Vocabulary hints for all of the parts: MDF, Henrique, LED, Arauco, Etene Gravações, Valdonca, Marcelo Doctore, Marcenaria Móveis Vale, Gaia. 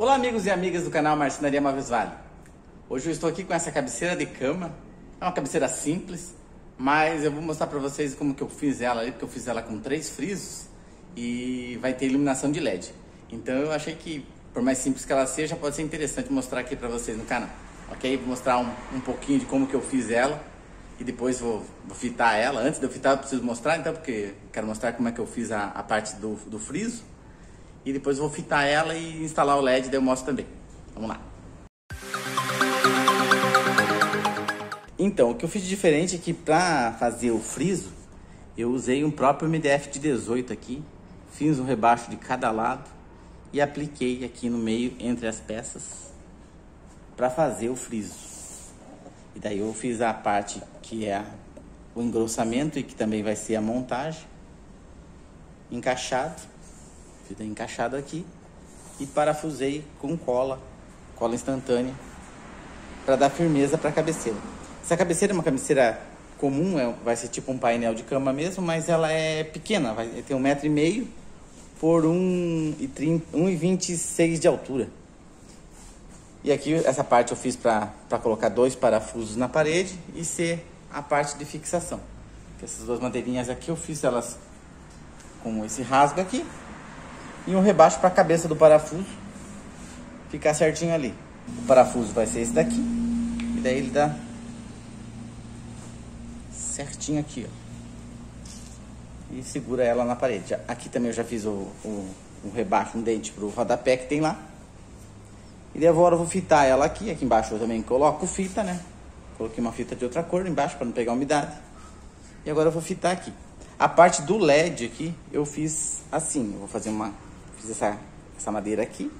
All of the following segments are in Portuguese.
Olá amigos e amigas do canal Marcenaria Móveis Vale. Hoje eu estou aqui com essa cabeceira de cama. É uma cabeceira simples, mas eu vou mostrar para vocês como que eu fiz ela ali, porque eu fiz ela com 3 frisos e vai ter iluminação de LED. Então eu achei que, por mais simples que ela seja, pode ser interessante mostrar aqui para vocês no canal. Ok? Vou mostrar um pouquinho de como que eu fiz ela e depois vou fitar ela. Antes de eu fitar eu preciso mostrar, então, porque quero mostrar como é que eu fiz a parte do friso. E depois vou fitar ela e instalar o LED, daí eu mostro também. Vamos lá. Então, o que eu fiz de diferente é que para fazer o friso, eu usei um próprio MDF de 18 aqui. Fiz um rebaixo de cada lado e apliquei aqui no meio, entre as peças, para fazer o friso. E daí eu fiz a parte que é o engrossamento e que também vai ser a montagem. Encaixado. Fita encaixada aqui e parafusei com cola instantânea para dar firmeza para a cabeceira. Essa cabeceira é uma cabeceira comum, vai ser tipo um painel de cama mesmo, mas ela é pequena, vai ter 1,5 m por 1,26 m de altura. E aqui essa parte eu fiz para colocar 2 parafusos na parede e ser a parte de fixação. Essas 2 madeirinhas aqui eu fiz elas com esse rasgo aqui. E um rebaixo para a cabeça do parafuso ficar certinho ali. O parafuso vai ser esse daqui. E daí ele dá certinho aqui, ó. E segura ela na parede. Aqui também eu já fiz o rebaixo, um dente para o rodapé que tem lá. E daí agora eu vou fitar ela aqui. Aqui embaixo eu também coloco fita, né? Coloquei uma fita de outra cor embaixo para não pegar umidade. E agora eu vou fitar aqui. A parte do LED aqui eu fiz assim. Eu vou fazer Fiz essa madeira aqui,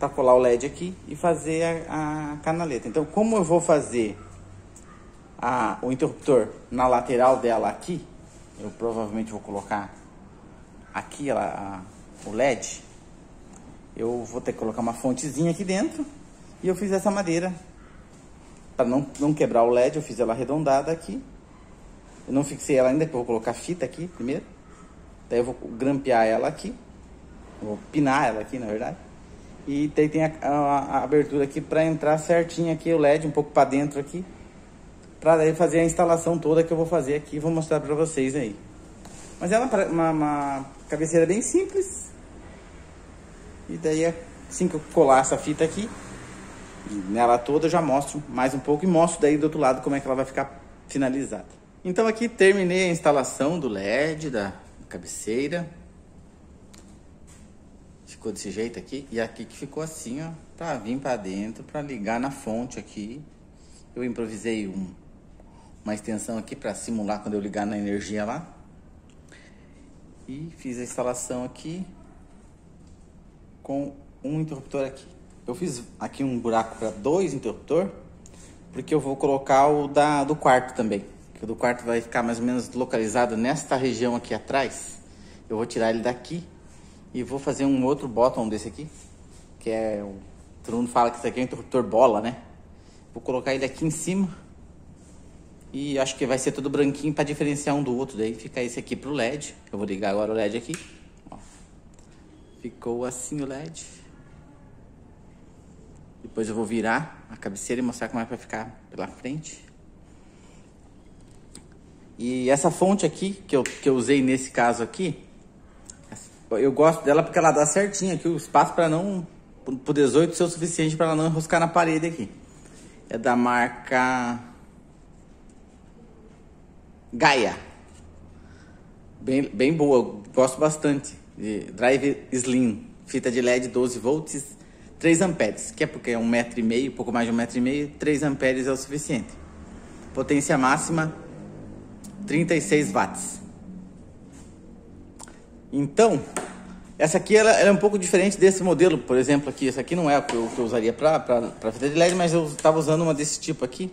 para colar o LED aqui e fazer a canaleta. Então, como eu vou fazer o interruptor na lateral dela aqui, eu provavelmente vou colocar aqui o LED, eu vou ter que colocar uma fontezinha aqui dentro, e eu fiz essa madeira, para não quebrar o LED, eu fiz ela arredondada aqui, eu não fixei ela ainda, porque eu vou colocar fita aqui primeiro. Daí eu vou grampear ela aqui, vou pinar ela aqui, na verdade. E daí tem a abertura aqui para entrar certinho aqui o LED, um pouco para dentro aqui. Para daí fazer a instalação toda que eu vou fazer aqui, vou mostrar para vocês aí. Mas ela é uma cabeceira bem simples. E daí assim que eu colar essa fita aqui, e nela toda eu já mostro mais um pouco e mostro daí do outro lado como é que ela vai ficar finalizada. Então aqui terminei a instalação do LED, da cabeceira. Ficou desse jeito aqui. E aqui que ficou assim, ó, pra vir pra dentro, pra ligar na fonte aqui. Eu improvisei uma extensão aqui pra simular quando eu ligar na energia lá. E fiz a instalação aqui com um interruptor aqui. Eu fiz aqui um buraco pra 2 interruptor, porque eu vou colocar o do quarto também. O do quarto vai ficar mais ou menos localizado nesta região aqui atrás. Eu vou tirar ele daqui e vou fazer um outro bottom desse aqui, que é todo mundo fala que isso aqui é um interruptor bola, né? Vou colocar ele aqui em cima e acho que vai ser todo branquinho para diferenciar um do outro. Daí fica esse aqui pro LED. Eu vou ligar agora o LED aqui. Ó. Ficou assim o LED. Depois eu vou virar a cabeceira e mostrar como é que vai ficar pela frente. E essa fonte aqui, que eu usei nesse caso aqui, eu gosto dela porque ela dá certinho aqui o espaço para não... Pro 18 ser o suficiente para ela não enroscar na parede aqui. É da marca... Gaia. Bem boa, eu gosto bastante. De Drive Slim, fita de LED 12 volts, 3 amperes. Que é porque é 1,5 m, pouco mais de 1,5 m, 3 amperes é o suficiente. Potência máxima... 36 watts. Então, essa aqui ela é um pouco diferente desse modelo, por exemplo, aqui. Essa aqui não é o que eu usaria para fita de LED, mas eu estava usando uma desse tipo aqui.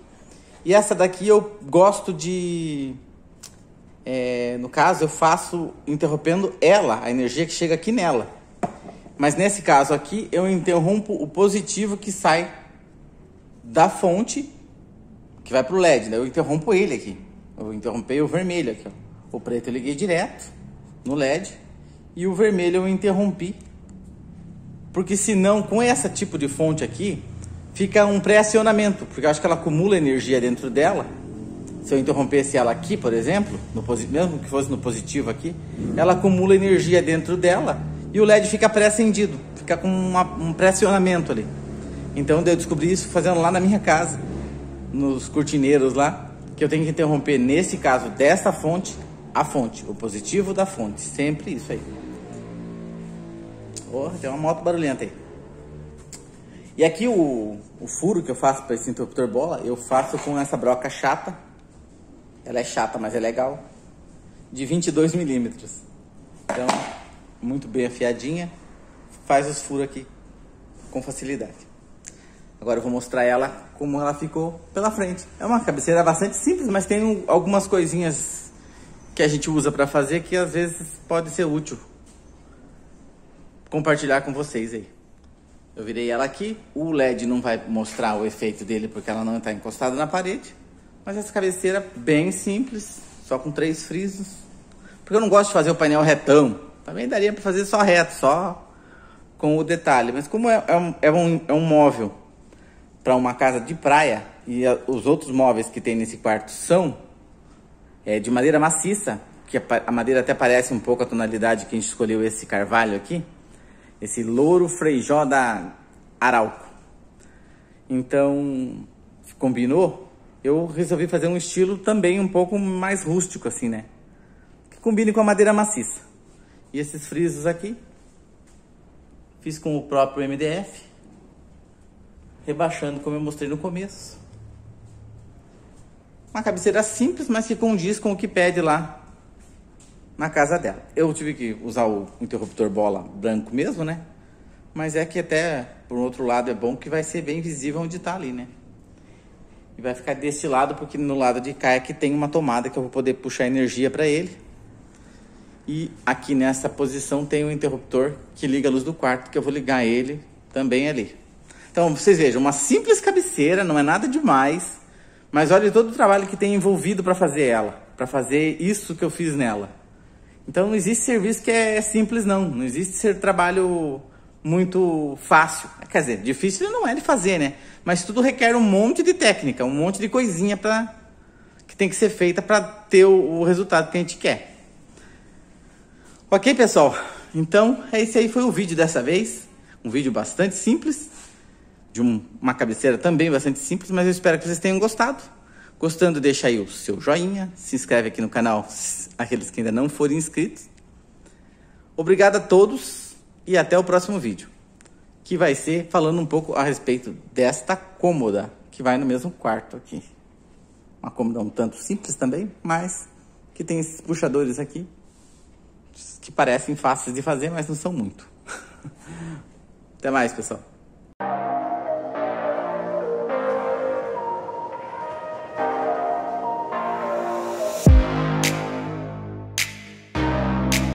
E essa daqui eu gosto de... no caso, eu faço interrompendo ela, a energia que chega aqui nela. Mas nesse caso aqui, eu interrompo o positivo que sai da fonte, que vai para o LED, né? Eu interrompo ele aqui. Eu interrompei o vermelho aqui, ó. O preto eu liguei direto no LED. E o vermelho eu interrompi porque senão com esse tipo de fonte aqui fica um pré-acionamento, porque eu acho que ela acumula energia dentro dela. Se eu interrompesse ela aqui, por exemplo, no mesmo que fosse no positivo aqui, ela acumula energia dentro dela e o LED fica pré-acendido, fica com um pressionamento ali. Então eu descobri isso fazendo lá na minha casa, nos cortineiros lá, que eu tenho que interromper, nesse caso, dessa fonte, a fonte, o positivo da fonte, sempre isso aí. Oh, tem uma moto barulhenta aí. E aqui o furo que eu faço para esse interruptor bola, eu faço com essa broca chata. Ela é chata, mas é legal. De 22 milímetros. Então, muito bem afiadinha. Faz os furos aqui com facilidade. Agora eu vou mostrar ela como ela ficou pela frente. É uma cabeceira bastante simples, mas tem algumas coisinhas que a gente usa para fazer que às vezes pode ser útil compartilhar com vocês aí. Eu virei ela aqui. O LED não vai mostrar o efeito dele porque ela não está encostada na parede. Mas essa cabeceira bem simples, só com 3 frisos. Porque eu não gosto de fazer o painel retão. Também daria para fazer só reto, só com o detalhe. Mas como é um móvel para uma casa de praia, e os outros móveis que tem nesse quarto são de madeira maciça, que a madeira até parece um pouco a tonalidade que a gente escolheu esse carvalho aqui, esse louro freijó da Arauco. Então, combinou? Eu resolvi fazer um estilo também um pouco mais rústico, assim, né? Que combine com a madeira maciça. E esses frisos aqui, fiz com o próprio MDF. Rebaixando, como eu mostrei no começo. Uma cabeceira simples, mas que condiz com o que pede lá na casa dela. Eu tive que usar o interruptor bola branco mesmo, né? Mas é que até, por outro lado, é bom que vai ser bem visível onde tá ali, né? E vai ficar desse lado, porque no lado de cá é que tem uma tomada que eu vou poder puxar energia para ele. E aqui nessa posição tem um interruptor que liga a luz do quarto, que eu vou ligar ele também ali. Então, vocês vejam, uma simples cabeceira, não é nada demais. Mas olha todo o trabalho que tem envolvido para fazer ela, para fazer isso que eu fiz nela. Então, não existe serviço que é simples, não. Não existe trabalho muito fácil, quer dizer, difícil não é de fazer, né? Mas tudo requer um monte de técnica, um monte de coisinha que tem que ser feita para ter o resultado que a gente quer. Ok, pessoal? Então, esse aí foi o vídeo dessa vez. Um vídeo bastante simples, de uma cabeceira também bastante simples, mas eu espero que vocês tenham gostado. Gostando, deixa aí o seu joinha, se inscreve aqui no canal, aqueles que ainda não forem inscritos. Obrigado a todos. E até o próximo vídeo, que vai ser falando um pouco a respeito desta cômoda, que vai no mesmo quarto aqui. Uma cômoda um tanto simples também, mas que tem esses puxadores aqui, que parecem fáceis de fazer, mas não são muito. Até mais, pessoal.